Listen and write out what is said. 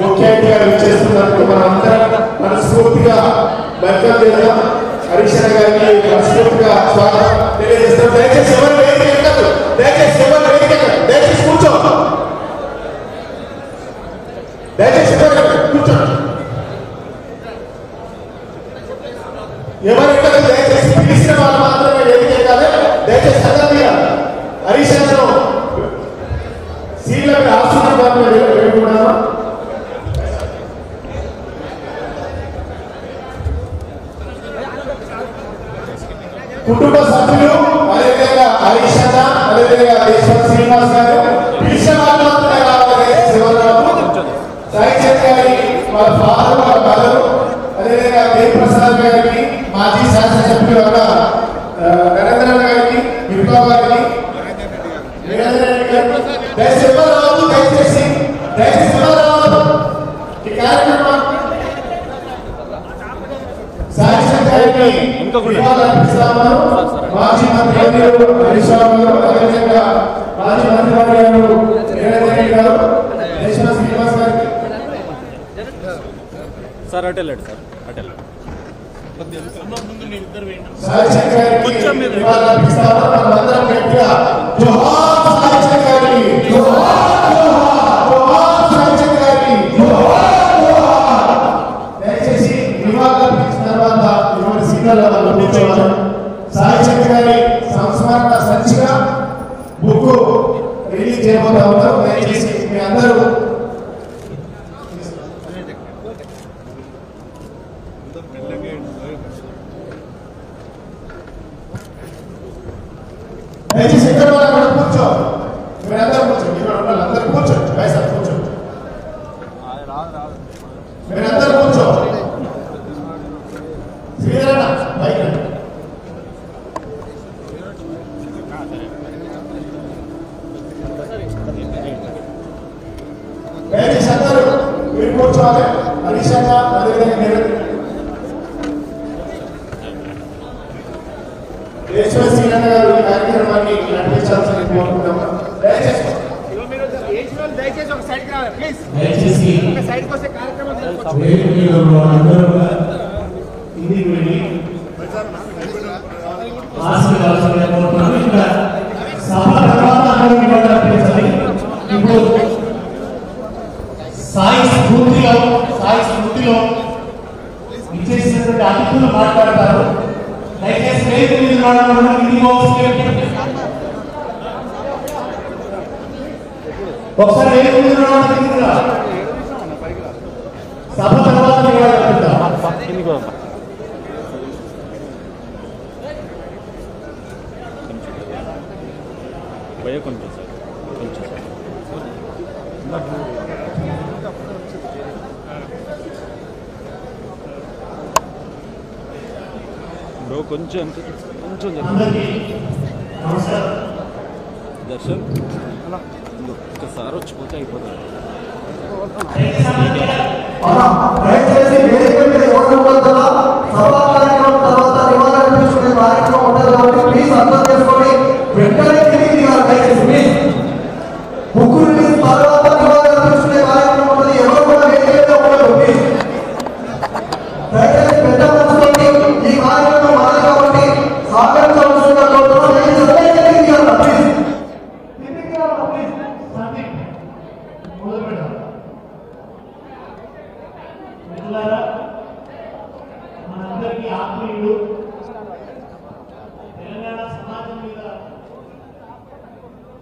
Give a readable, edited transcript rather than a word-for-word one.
Manager ki aapne